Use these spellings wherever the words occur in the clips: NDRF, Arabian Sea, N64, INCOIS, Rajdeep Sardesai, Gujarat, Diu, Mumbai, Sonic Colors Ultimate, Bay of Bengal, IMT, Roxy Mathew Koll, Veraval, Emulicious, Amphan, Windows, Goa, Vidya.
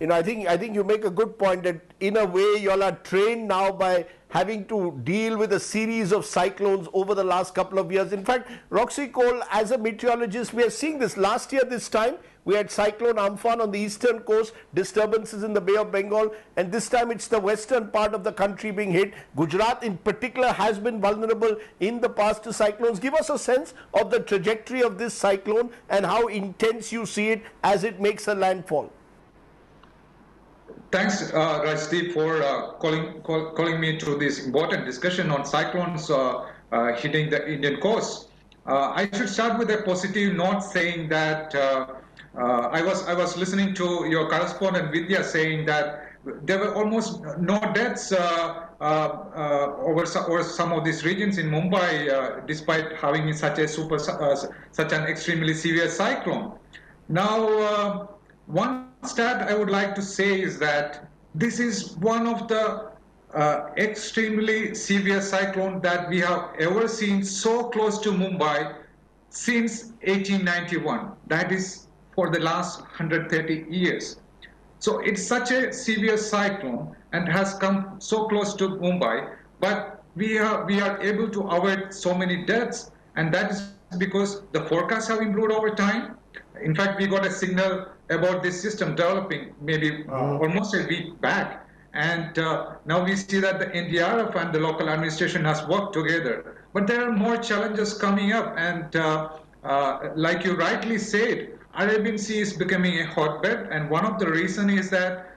you know, I think you make a good point that in a way you all are trained now by having to deal with a series of cyclones over the last couple of years. In fact, Roxy Koll, as a meteorologist, we are seeing this. Last year this time, we had cyclone Amphan on the eastern coast, disturbances in the Bay of Bengal, and this time it's the western part of the country being hit. Gujarat in particular has been vulnerable in the past to cyclones. Give us a sense of the trajectory of this cyclone and how intense you see it as it makes a landfall. Thanks, Rajdeep, for calling me to this important discussion on cyclones hitting the Indian coast. I should start with a positive note, saying that I was listening to your correspondent Vidya saying that there were almost no deaths over some of these regions in Mumbai, despite having such a such an extremely severe cyclone. Now, one stat I would like to say is that this is one of the extremely severe cyclone that we have ever seen so close to Mumbai since 1891. That is for the last 130 years. So it's such a severe cyclone and has come so close to Mumbai, but we are able to avoid so many deaths, and that is because the forecasts have improved over time. In fact, we got a signal about this system developing maybe almost a week back. And now we see that the NDRF and the local administration has worked together. But there are more challenges coming up. And like you rightly said, Arabian Sea is becoming a hotbed. And one of the reason is that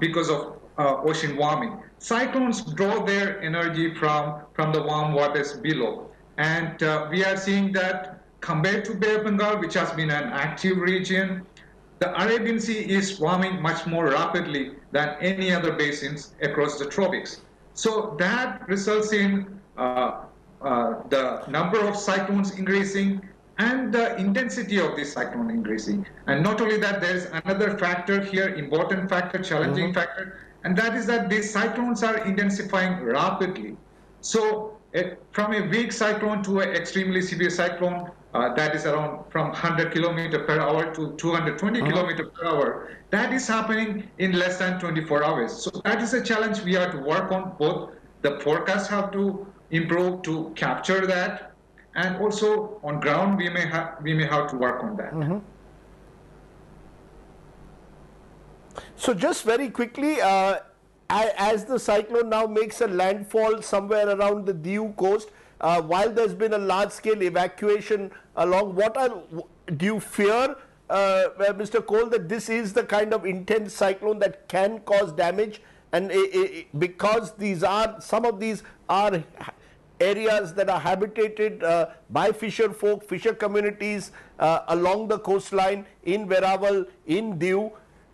because of ocean warming. Cyclones draw their energy from the warm waters below. And we are seeing that compared to Bay of Bengal, which has been an active region, the Arabian Sea is warming much more rapidly than any other basins across the tropics. So that results in the number of cyclones increasing and the intensity of this cyclone increasing. And not only that, there is another factor here, important factor, challenging factor, and that is that these cyclones are intensifying rapidly. So from a weak cyclone to an extremely severe cyclone, that is around from 100 km per hour to 220 km per hour. That is happening in less than 24 hours. So that is a challenge we have to work on. Both the forecasts have to improve to capture that, and also on ground we may have to work on that. So just very quickly, as the cyclone now makes a landfall somewhere around the Diu coast, while there's been a large-scale evacuation along, do you fear, Mr. Koll, that this is the kind of intense cyclone that can cause damage? And because these are, some of these are areas that are habitated by fisher folk, fisher communities along the coastline in Veraval, in Diu.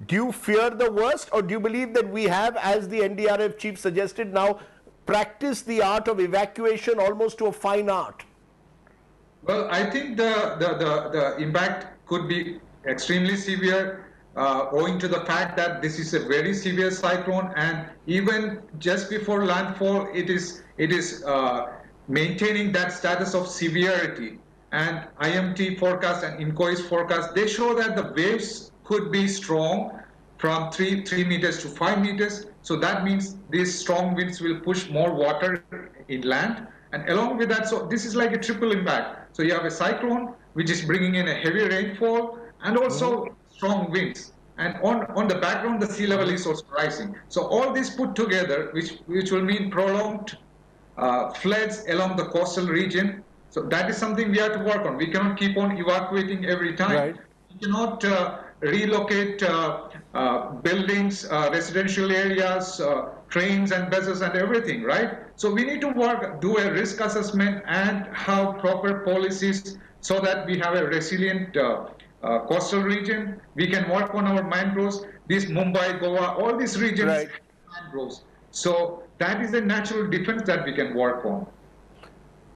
Do you fear the worst, or do you believe that we have, as the NDRF chief suggested now, practiced the art of evacuation almost to a fine art? Well, I think the impact could be extremely severe owing to the fact that this is a very severe cyclone, and even just before landfall, it is maintaining that status of severity. And IMT forecast and INCOIS forecast, they show that the waves could be strong from 3 meters to 5 meters. So that means these strong winds will push more water inland. And along with that, so this is like a triple impact. So you have a cyclone, which is bringing in a heavy rainfall, and also strong winds. And on the background, the sea level is also rising. So all this put together, which will mean prolonged floods along the coastal region. So that is something we have to work on. We cannot keep on evacuating every time. Right. We cannot relocate buildings, residential areas, trains and buses and everything, right? So we need to do a risk assessment and have proper policies so that we have a resilient coastal region. We can work on our mangroves. This Mumbai, Goa, all these regions have mangroves. So that is the natural difference that we can work on.